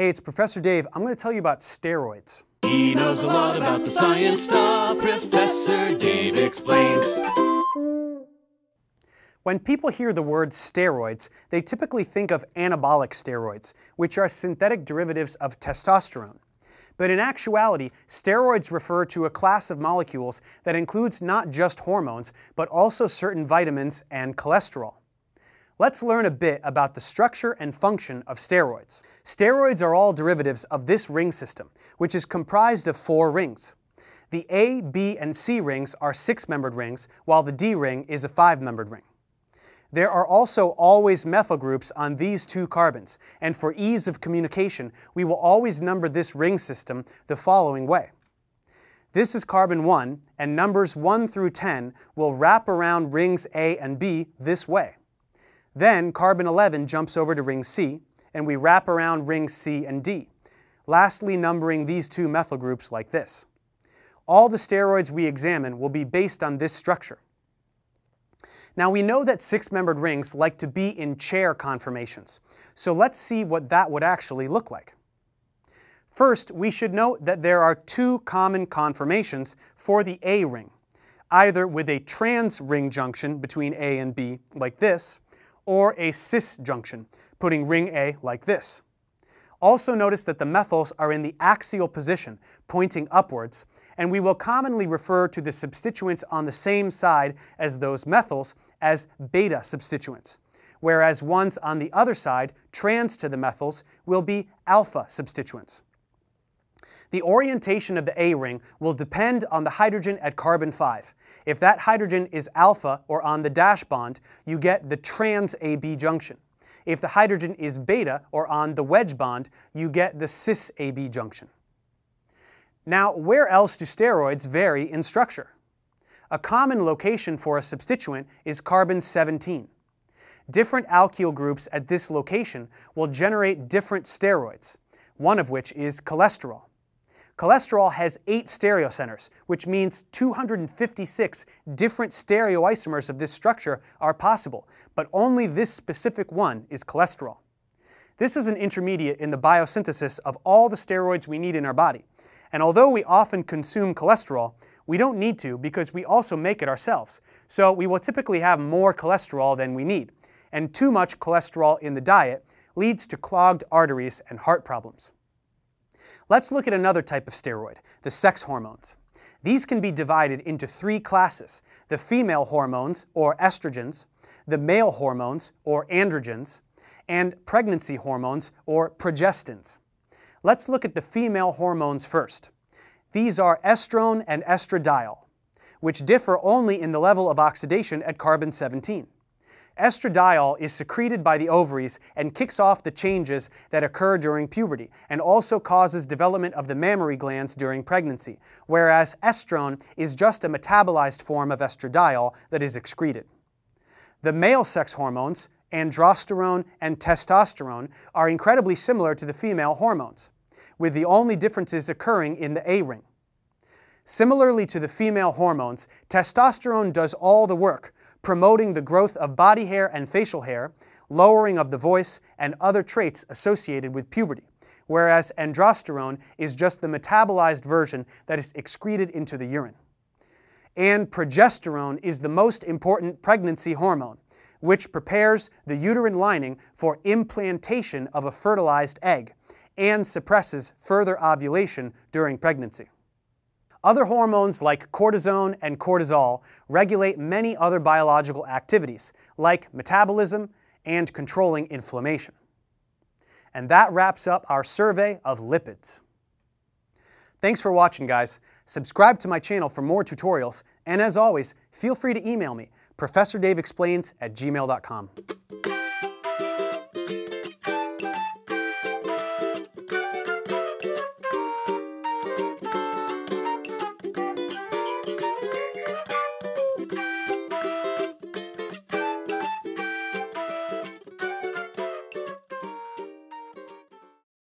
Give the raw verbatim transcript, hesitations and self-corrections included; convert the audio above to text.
Hey, it's Professor Dave. I'm going to tell you about steroids. He knows a lot about the science stuff. Professor Dave Explains. When people hear the word steroids, they typically think of anabolic steroids, which are synthetic derivatives of testosterone. But in actuality, steroids refer to a class of molecules that includes not just hormones, but also certain vitamins and cholesterol. Let's learn a bit about the structure and function of steroids. Steroids are all derivatives of this ring system, which is comprised of four rings. The A, B, and C rings are six-membered rings, while the D ring is a five-membered ring. There are also always methyl groups on these two carbons, and for ease of communication, we will always number this ring system the following way. This is carbon one, and numbers one through ten will wrap around rings A and B this way. Then carbon eleven jumps over to ring C, and we wrap around rings C and D, lastly numbering these two methyl groups like this. All the steroids we examine will be based on this structure. Now we know that six-membered rings like to be in chair conformations, so let's see what that would actually look like. First, we should note that there are two common conformations for the A ring, either with a trans ring junction between A and B like this, or a cis junction, putting ring A like this. Also notice that the methyls are in the axial position, pointing upwards, and we will commonly refer to the substituents on the same side as those methyls as beta substituents, whereas ones on the other side, trans to the methyls, will be alpha substituents. The orientation of the A ring will depend on the hydrogen at carbon five. If that hydrogen is alpha or on the dash bond, you get the trans A B junction. If the hydrogen is beta or on the wedge bond, you get the cis A B junction. Now, where else do steroids vary in structure? A common location for a substituent is carbon seventeen. Different alkyl groups at this location will generate different steroids, one of which is cholesterol. Cholesterol has eight stereocenters, which means two hundred fifty-six different stereoisomers of this structure are possible, but only this specific one is cholesterol. This is an intermediate in the biosynthesis of all the steroids we need in our body, and although we often consume cholesterol, we don't need to because we also make it ourselves, so we will typically have more cholesterol than we need, and too much cholesterol in the diet leads to clogged arteries and heart problems. Let's look at another type of steroid, the sex hormones. These can be divided into three classes: the female hormones, or estrogens, the male hormones, or androgens, and pregnancy hormones, or progestins. Let's look at the female hormones first. These are estrone and estradiol, which differ only in the level of oxidation at carbon seventeen. Estradiol is secreted by the ovaries and kicks off the changes that occur during puberty and also causes development of the mammary glands during pregnancy, whereas estrone is just a metabolized form of estradiol that is excreted. The male sex hormones, androsterone and testosterone, are incredibly similar to the female hormones, with the only differences occurring in the A ring. Similarly to the female hormones, testosterone does all the work, promoting the growth of body hair and facial hair, lowering of the voice, and other traits associated with puberty, whereas androsterone is just the metabolized version that is excreted into the urine. And progesterone is the most important pregnancy hormone, which prepares the uterine lining for implantation of a fertilized egg and suppresses further ovulation during pregnancy. Other hormones like cortisone and cortisol regulate many other biological activities, like metabolism and controlling inflammation. And that wraps up our survey of lipids. Thanks for watching, guys. Subscribe to my channel for more tutorials, and as always, feel free to email me, Professor Dave Explains at gmail dot com.